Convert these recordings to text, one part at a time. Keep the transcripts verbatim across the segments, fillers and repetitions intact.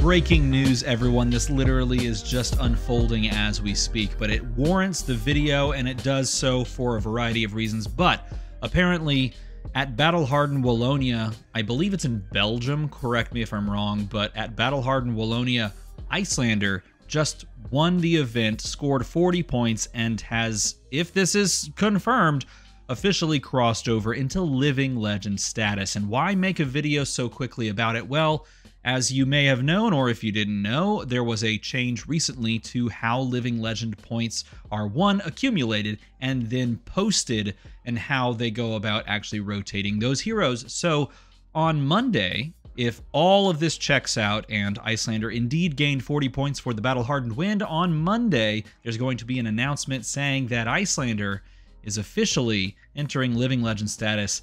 Breaking news, everyone. This literally is just unfolding as we speak, but it warrants the video, and it does so for a variety of reasons. But apparently, at Battle Hardened Wallonia, I believe it's in Belgium, correct me if I'm wrong, but at Battle Hardened Wallonia, Iyslander just won the event, scored forty points, and has, if this is confirmed, officially crossed over into Living Legend status. And why make a video so quickly about it? Well, as you may have known, or if you didn't know, there was a change recently to how Living Legend points are, one, accumulated and then posted, and how they go about actually rotating those heroes. So on Monday, if all of this checks out and Iyslander indeed gained forty points for the Battle Hardened win, on Monday there's going to be an announcement saying that Iyslander is officially entering Living Legend status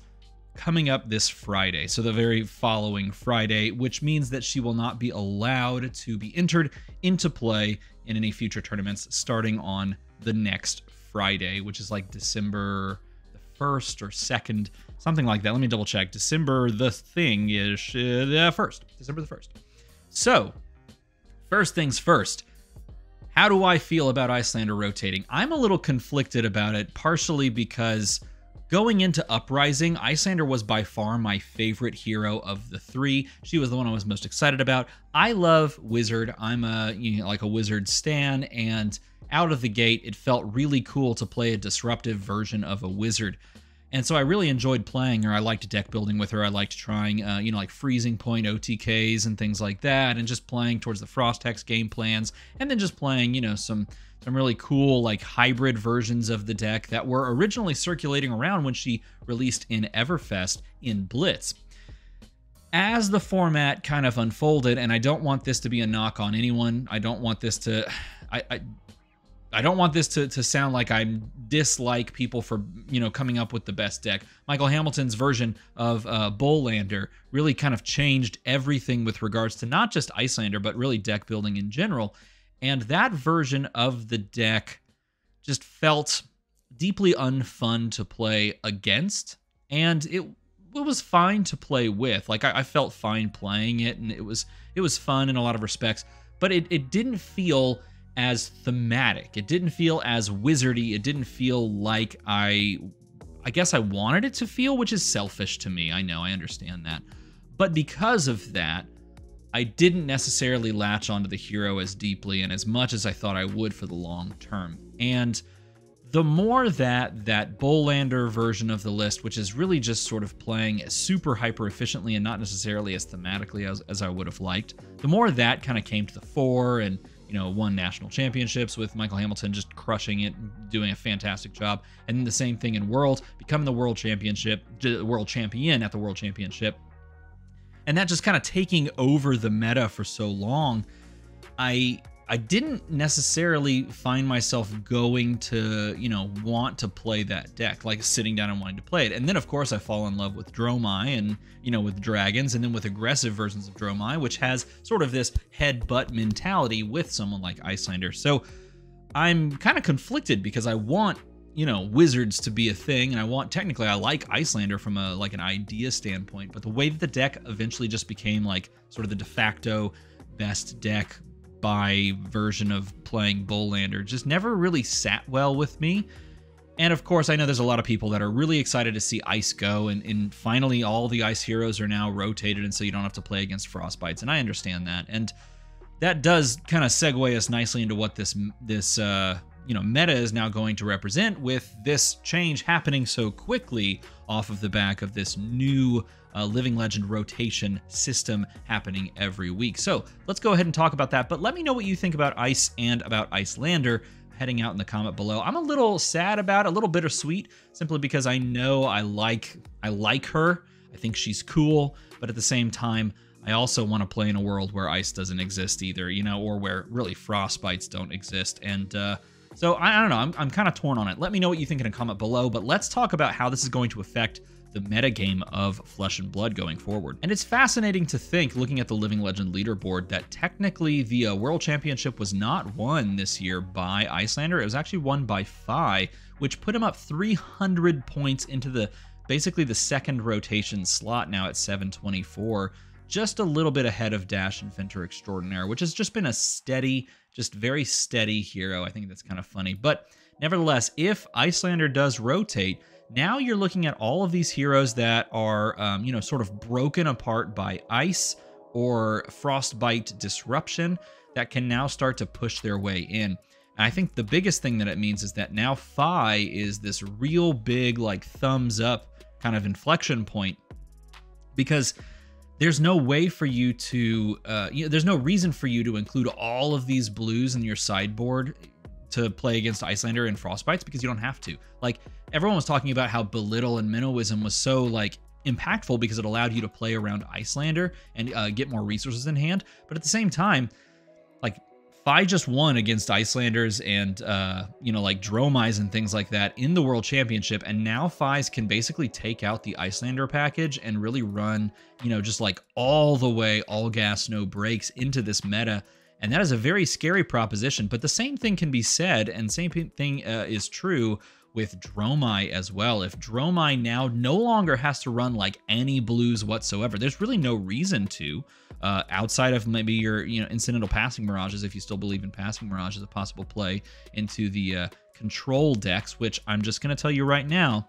coming up this Friday, so the very following Friday, which means that she will not be allowed to be entered into play in any future tournaments starting on the next Friday, which is like December the first or second, something like that. Let me double check. December the thing is the first, December the first. So first things first, how do I feel about Iyslander rotating? I'm a little conflicted about it, partially because going into Uprising, Iyslander was by far my favorite hero of the three. She was the one I was most excited about. I love Wizard. I'm a, you know, like a Wizard stan, and out of the gate, it felt really cool to play a disruptive version of a Wizard. And so I really enjoyed playing her. I liked deck building with her. I liked trying, uh, you know, like freezing point O T Ks and things like that, and just playing towards the Frost Hex game plans, and then just playing, you know, some some really cool like hybrid versions of the deck that were originally circulating around when she released in Everfest in Blitz. As the format kind of unfolded, and I don't want this to be a knock on anyone. I don't want this to... I. I I don't want this to, to sound like I dislike people for, you know, coming up with the best deck. Michael Hamilton's version of uh, Iyslander really kind of changed everything with regards to not just Iyslander, but really deck building in general. And that version of the deck just felt deeply unfun to play against. And it, it was fine to play with. Like, I, I felt fine playing it, and it was, it was fun in a lot of respects. But it, it didn't feel as thematic. It didn't feel as wizardy. It didn't feel like I, I guess I wanted it to feel, which is selfish to me. I know, I understand that. But because of that, I didn't necessarily latch onto the hero as deeply and as much as I thought I would for the long term. And the more that that Iyslander version of the list, which is really just sort of playing super hyper efficiently and not necessarily as thematically as, as I would have liked, the more that kind of came to the fore, and you know, won national championships with Michael Hamilton just crushing it, doing a fantastic job. And then the same thing in Worlds, becoming the world championship, world champion at the world championship. And that just kind of taking over the meta for so long, I I didn't necessarily find myself going to, you know, want to play that deck, like sitting down and wanting to play it. And then, of course, I fall in love with Dromai and, you know, with dragons, and then with aggressive versions of Dromai, which has sort of this headbutt mentality with someone like Iyslander. So I'm kind of conflicted because I want, you know, wizards to be a thing, and I want, technically, I like Iyslander from a, like an idea standpoint, but the way that the deck eventually just became like sort of the de facto best deck by version of playing Iyslander just never really sat well with me. And of course, I know there's a lot of people that are really excited to see Ice go, and, and finally all the Ice heroes are now rotated, and so you don't have to play against Frostbites, and I understand that. And that does kind of segue us nicely into what this, this uh, you know, meta is now going to represent, with this change happening so quickly off of the back of this new Uh, Living Legend rotation system happening every week. So let's go ahead and talk about that. But let me know what you think about Ice and about Iyslander heading out in the comment below. I'm a little sad about it, a little bittersweet, simply because I know I like I like her. I think she's cool, but at the same time, I also want to play in a world where Ice doesn't exist either, you know, or where really Frostbites don't exist. And uh, so I, I don't know. I'm, I'm kind of torn on it. Let me know what you think in a comment below. But let's talk about how this is going to affect the metagame of Flesh and Blood going forward. And it's fascinating to think, looking at the Living Legend leaderboard, that technically the uh, World Championship was not won this year by Iyslander. It was actually won by Fi, which put him up three hundred points into the basically the second rotation slot now at seven twenty-four. just a little bit ahead of Dash Inventor Extraordinaire, which has just been a steady, just very steady hero. I think that's kind of funny. But nevertheless, if Iyslander does rotate, now you're looking at all of these heroes that are, um, you know, sort of broken apart by ice or frostbite disruption that can now start to push their way in. And I think the biggest thing that it means is that now Phi is this real big, like, thumbs up kind of inflection point, because there's no way for you to, uh, you know, there's no reason for you to include all of these blues in your sideboard to play against Iyslander and Frostbites, because you don't have to. Like, everyone was talking about how Belittle and Minnowism was so, like, impactful because it allowed you to play around Iyslander and uh, get more resources in hand. But at the same time, like, Fi just won against Iyslander and, uh, you know, like, Dromai and things like that in the World Championship. And now Fi's can basically take out the Iyslander package and really run, you know, just like all the way, all gas, no breaks into this meta. And that is a very scary proposition, but the same thing can be said, and same thing uh, is true with Dromai as well. If Dromai now no longer has to run like any blues whatsoever, there's really no reason to, uh, outside of maybe your, you know, incidental passing mirages, if you still believe in passing mirage as a possible play into the uh, control decks, which I'm just going to tell you right now,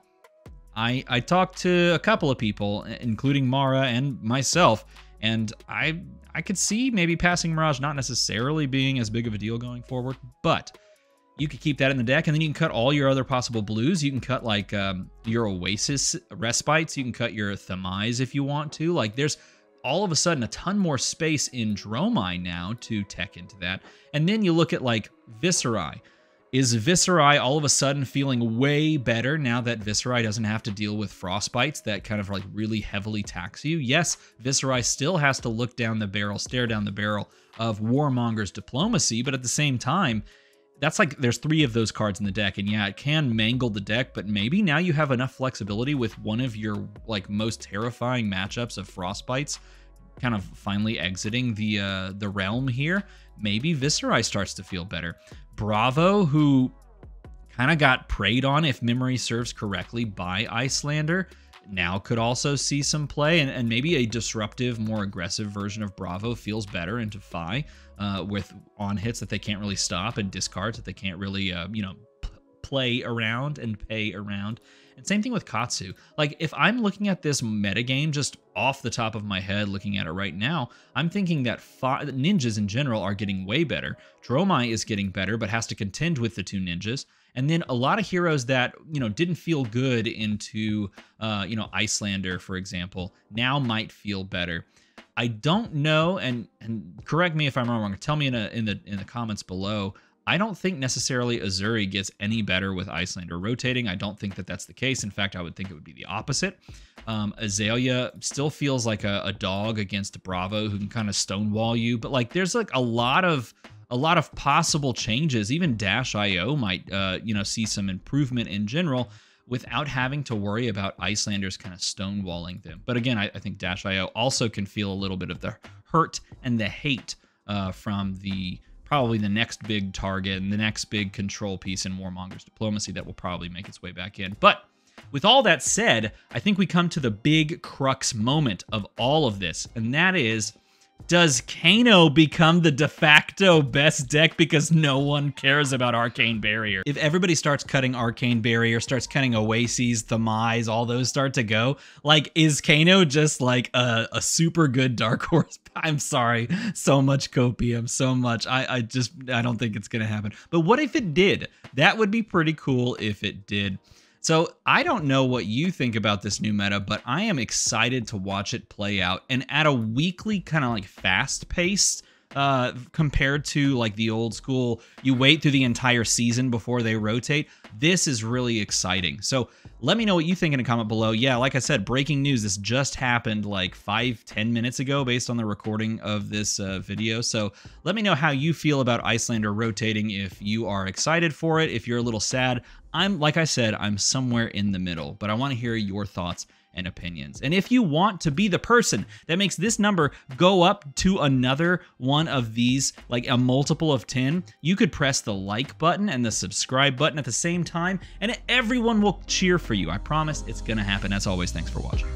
I, I talked to a couple of people, including Mara and myself, and I I could see maybe passing mirage not necessarily being as big of a deal going forward, but you could keep that in the deck, and then you can cut all your other possible blues. You can cut, like, um, your Oasis Respites. You can cut your Thamise if you want to. Like, there's all of a sudden a ton more space in Dromai now to tech into that. And then you look at, like, Viscerae. Is Viscerae all of a sudden feeling way better now that Viscerae doesn't have to deal with frostbites that kind of like really heavily tax you? Yes, Viscerae still has to look down the barrel, stare down the barrel of Warmonger's Diplomacy, but at the same time, that's like there's three of those cards in the deck, and yeah, it can mangle the deck, but maybe now you have enough flexibility with one of your like most terrifying matchups of frostbites kind of finally exiting the uh, the realm here. Maybe Viscerae starts to feel better. Bravo, who kind of got preyed on, if memory serves correctly, by Iyslander, now could also see some play, and, and maybe a disruptive, more aggressive version of Bravo feels better into Phi uh, with on hits that they can't really stop and discards that they can't really, uh, you know, play around and pay around. And same thing with Katsu. Like, if I'm looking at this metagame just off the top of my head, looking at it right now, I'm thinking that fi ninjas in general are getting way better. Dromai is getting better, but has to contend with the two ninjas. And then a lot of heroes that, you know, didn't feel good into, uh, you know, Iyslander, for example, now might feel better. I don't know, and and correct me if I'm wrong, tell me in, a, in, the, in the comments below, I don't think necessarily Azuri gets any better with Iyslander rotating. I don't think that that's the case. In fact, I would think it would be the opposite. Um, Azalea still feels like a, a dog against Bravo, who can kind of stonewall you. But like, there's like a lot of a lot of possible changes. Even Dash I O might, uh, you know, see some improvement in general without having to worry about Iyslander kind of stonewalling them. But again, I, I think Dash I O also can feel a little bit of the hurt and the hate uh, from the. Probably the next big target and the next big control piece in Warmonger's Diplomacy that will probably make its way back in. But with all that said, I think we come to the big crux moment of all of this, and that is, does Kano become the de facto best deck because no one cares about Arcane Barrier? If everybody starts cutting Arcane Barrier, starts cutting Oases, Thamise, all those start to go, like, is Kano just like a, a super good dark horse? I'm sorry, so much copium, so much. I, I just, I don't think it's going to happen. But what if it did? That would be pretty cool if it did. So I don't know what you think about this new meta, but I am excited to watch it play out. And at a weekly kind of like fast pace uh, compared to like the old school, you wait through the entire season before they rotate. This is really exciting. So let me know what you think in a comment below. Yeah, like I said, breaking news. This just happened like five, ten minutes ago based on the recording of this uh, video. So let me know how you feel about Iyslander rotating, if you are excited for it, if you're a little sad. I'm, like I said, I'm somewhere in the middle, but I want to hear your thoughts and opinions. And if you want to be the person that makes this number go up to another one of these, like a multiple of ten, you could press the like button and the subscribe button at the same time, and everyone will cheer for you. I promise it's going to happen. As always, thanks for watching.